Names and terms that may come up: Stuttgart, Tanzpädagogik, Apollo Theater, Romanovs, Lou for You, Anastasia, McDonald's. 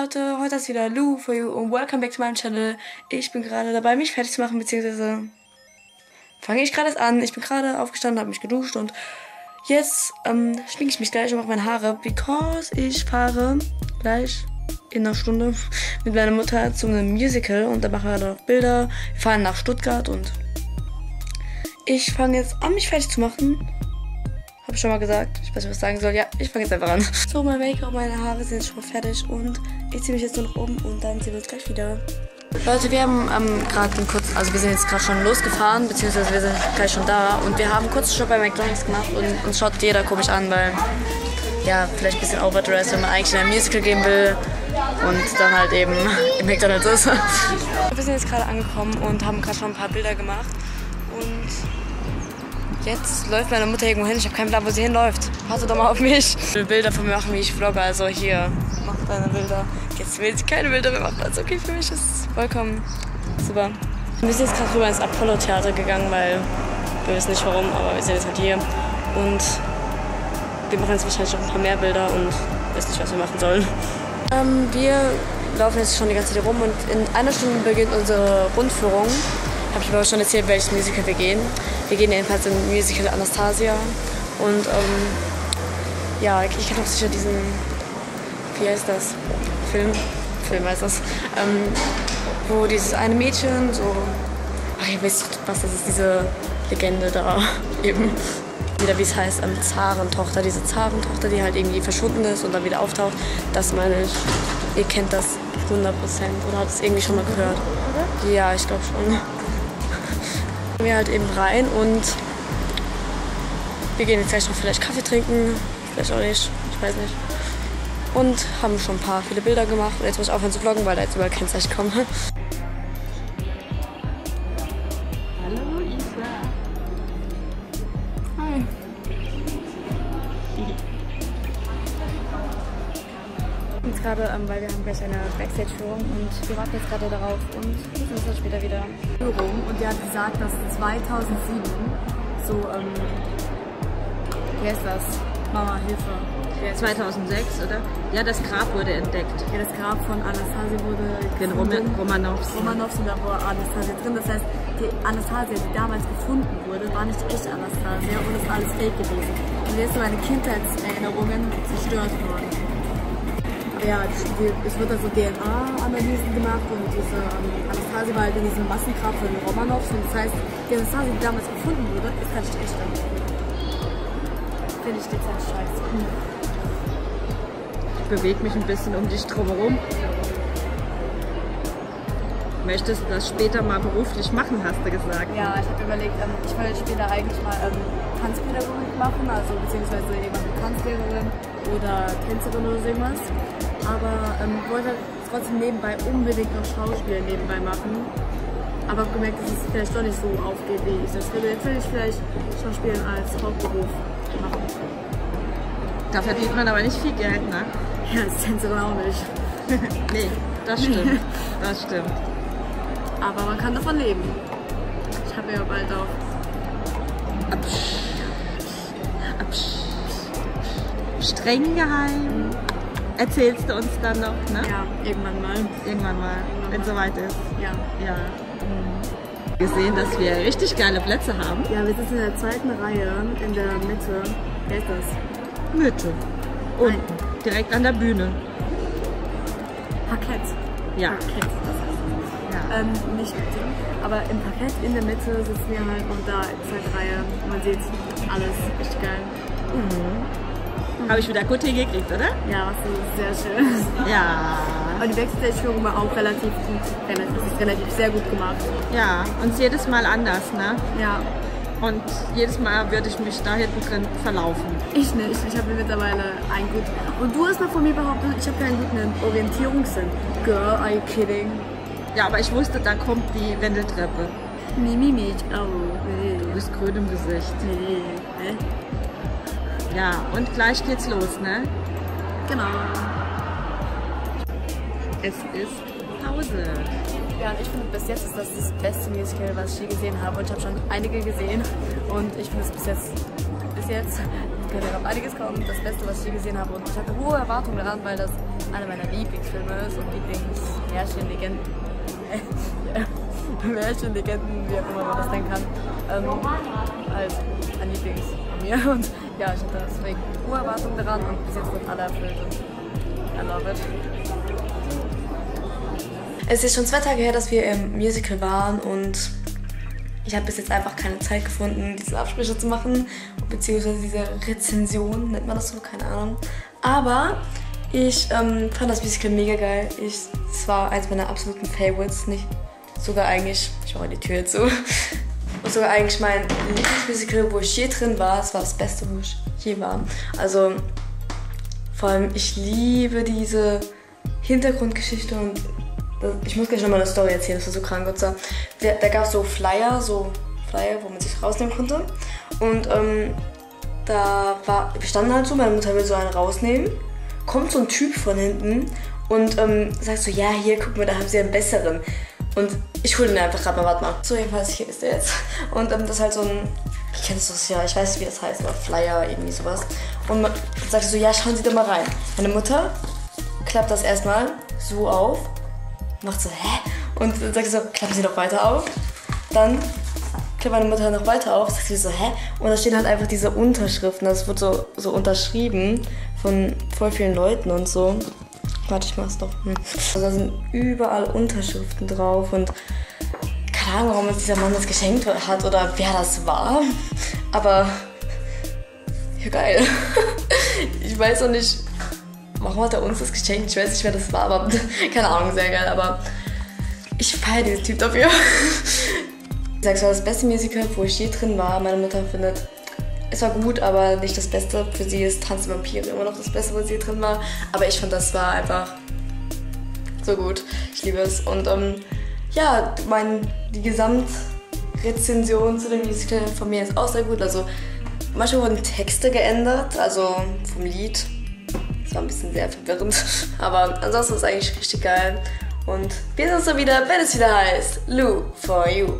Leute, heute ist wieder Lou for you und welcome back to meinem Channel. Ich bin gerade dabei, mich fertig zu machen, beziehungsweise fange ich gerade an. Ich bin gerade aufgestanden, habe mich geduscht und jetzt schminke ich mich gleich und mache meine Haare, because ich fahre gleich in einer Stunde mit meiner Mutter zu einem Musical und da machen wir dann auch Bilder. Wir fahren nach Stuttgart und ich fange jetzt an, mich fertig zu machen. Habe ich schon mal gesagt. Ich weiß nicht, was ich sagen soll. Ja, ich fange jetzt einfach an. So, mein Make-up, meine Haare sind jetzt schon fertig und ich ziehe mich jetzt nur noch um und dann sehen wir uns gleich wieder. Leute, wir haben gerade kurz, also wir sind jetzt gerade schon losgefahren, beziehungsweise wir sind gleich schon da und wir haben kurz schon bei McDonald's gemacht und uns schaut jeder komisch an, weil ja, vielleicht ein bisschen overdressed, wenn man eigentlich in ein Musical gehen will und dann halt eben im McDonald's ist. Wir sind jetzt gerade angekommen und haben gerade schon ein paar Bilder gemacht und jetzt läuft meine Mutter irgendwo hin. Ich habe keinen Plan, wo sie hinläuft. Passe doch mal auf mich. Ich will Bilder von mir machen, wie ich vlogge. Also hier, mach deine Bilder. Jetzt will sie keine Bilder mehr machen. Also okay, für mich ist es vollkommen super. Wir sind jetzt gerade rüber ins Apollo Theater gegangen, weil wir wissen nicht warum, aber wir sind jetzt halt hier. Und wir machen jetzt wahrscheinlich noch ein paar mehr Bilder und wissen nicht, was wir machen sollen. Wir laufen jetzt schon die ganze Zeit rum und in einer Stunde beginnt unsere Rundführung. Habe ich aber schon erzählt, welches Musical wir gehen. Wir gehen jedenfalls im Musical Anastasia. Und ja, ich kenne auch sicher diesen, wie heißt das? Film heißt das. Wo dieses eine Mädchen so, ach, ihr wisst was, das ist diese Legende da eben. Wieder wie es heißt, Zarentochter. Diese Zarentochter, die halt irgendwie verschwunden ist und dann wieder auftaucht. Das meine ich, ihr kennt das 100% oder habt es irgendwie schon mal gehört. Oder? Ja, ich glaube schon. Wir halt eben rein und wir gehen jetzt gleich noch vielleicht Kaffee trinken, vielleicht auch nicht, ich weiß nicht. Und haben schon viele Bilder gemacht und jetzt muss ich aufhören zu vloggen, weil da jetzt überall kein Zeichen kommt. Hallo Isa. Hi. Jetzt gerade, weil wir haben gleich eine Backstage-Führung und wir warten jetzt gerade darauf und wir sehen uns später wieder. Und die hat gesagt, dass 2007 so, wie heißt das? Mama, Hilfe. Okay. 2006, oder? Ja, das Grab wurde entdeckt. Ja, das Grab von Anastasia wurde gefunden. Romanovs, und da war Anastasia drin. Das heißt, die Anastasia, die damals gefunden wurde, war nicht echte Anastasia und ist alles fake gewesen. Und jetzt sind meine Kindheitserinnerungen zerstört worden. Ja, es wird also DNA-Analysen gemacht und diese Anastasia war halt in diesem Massengrab von Romanovs. Und das heißt, die Anastasia, die damals gefunden wurde, ist halt nicht echt. Finde ich die Zeit scheiße. Ich bewege mich ein bisschen um dich drumherum. Möchtest du das später mal beruflich machen, hast du gesagt? Ja, ich habe überlegt, ich wollte später eigentlich mal Tanzpädagogik machen, also beziehungsweise eben Tanzlehrerin oder Tänzerin oder so irgendwas. Aber wollte trotzdem nebenbei unbedingt noch Schauspiel nebenbei machen. Aber habe gemerkt, dass es vielleicht doch nicht so aufgeht, wie ich das würde. Jetzt will ich vielleicht Schauspielen als Hauptberuf machen. Da verdient man aber nicht viel Geld, ne? Ja, das Tänzerin auch nicht. Nee, das stimmt. Das stimmt. Aber man kann davon leben. Ich habe ja bald auch... Streng geheim. Erzählst du uns dann noch, ne? Ja, irgendwann mal. Irgendwann mal, wenn es soweit ist. Ja. Ja. Wir sehen, dass wir richtig geile Plätze haben. Ja, wir sitzen in der zweiten Reihe, in der Mitte. Wer ist das? Mitte. Unten. Nein. Direkt an der Bühne. Parkett. Ja. Parkett, das heißt. Ja. Nicht Mitte. Aber im Parkett in der Mitte sitzen wir halt und da in zweiter Reihe. Man sieht alles. Richtig geil. Habe ich wieder gut hingekriegt, oder? Ja, das ist sehr schön. Ja. Und die Backstage-Führung war auch relativ gut. Das ist relativ sehr gut gemacht. Ja, und jedes Mal anders, ne? Ja. Und jedes Mal würde ich mich da hinten drin verlaufen. Ich nicht. Ich habe mittlerweile einen guten. Und du hast mal von mir behauptet, ich habe keinen guten Orientierungssinn. Girl, are you kidding? Ja, aber ich wusste, da kommt die Wendeltreppe. Mimimi. Oh, nee. Du bist grün im Gesicht. Nee. Ja, und gleich geht's los, ne? Genau. Es ist Pause. Ja, und ich finde, bis jetzt ist das beste Musical, was ich je gesehen habe. Und ich habe schon einige gesehen. Und ich finde es bis jetzt, ich kann ja noch einiges kommen, das Beste, was ich je gesehen habe. Und ich hatte hohe Erwartungen daran, weil das einer meiner Lieblingsfilme ist und Lieblings-Märchen-Legenden. Märchen-Legenden, wie auch immer man das nennen kann. Halt ein Lieblings von mir. Und ja, ich hatte deswegen hohe Erwartungen daran und bis jetzt sind alle erfüllt und I love it. Es ist schon 2 Tage her, dass wir im Musical waren und ich habe bis jetzt einfach keine Zeit gefunden, diese Absprüche zu machen, beziehungsweise diese Rezension, nennt man das so, keine Ahnung. Aber ich fand das Musical mega geil. Es war eins meiner absoluten Favorites, nicht sogar eigentlich, ich mache die Tür zu, und sogar eigentlich mein Lieblingsmusical, wo ich je drin war. Es war das Beste, wo ich je war. Also vor allem, ich liebe diese Hintergrundgeschichte und ich muss gleich nochmal eine Story erzählen, das war so krank. Und zwar, da gab es so Flyer, wo man sich rausnehmen konnte. Und wir standen halt so, meine Mutter will so einen rausnehmen. Kommt so ein Typ von hinten und sagt so, ja, hier, guck mal, da haben sie einen besseren. Und ich hole den einfach gerade mal, warte mal. So, jedenfalls, hier ist der jetzt. Und das ist halt so ein, ich kenne das ja, ich weiß nicht, wie das heißt, aber Flyer, irgendwie sowas. Und man sagt so, ja, schauen Sie da mal rein. Meine Mutter klappt das erstmal so auf. Macht so, hä? Und dann sagt sie so, klappen Sie noch weiter auf. Dann klappt meine Mutter noch weiter auf, sagt sie so, hä? Und da stehen halt einfach diese Unterschriften, das wird so unterschrieben von voll vielen Leuten und so. Warte, ich mach's doch. Also da sind überall Unterschriften drauf und keine Ahnung, warum uns dieser Mann das geschenkt hat oder wer das war. Aber, ja geil. Ich weiß auch nicht, warum hat er uns das geschenkt? Ich weiß nicht, wer das war, aber keine Ahnung, sehr geil, aber ich feiere diesen Typ dafür. Ich sag, es war das beste Musical, wo ich je drin war. Meine Mutter findet, es war gut, aber nicht das Beste. Für sie ist Tanz der Vampire immer noch das Beste, wo sie je drin war. Aber ich fand, das war einfach so gut. Ich liebe es. Und ja, die Gesamtrezension zu dem Musical von mir ist auch sehr gut. Also manchmal wurden Texte geändert, also vom Lied. Das war ein bisschen sehr verwirrend, aber ansonsten ist es eigentlich richtig geil. Und wir sehen uns dann wieder, wenn es wieder heißt Lou for You.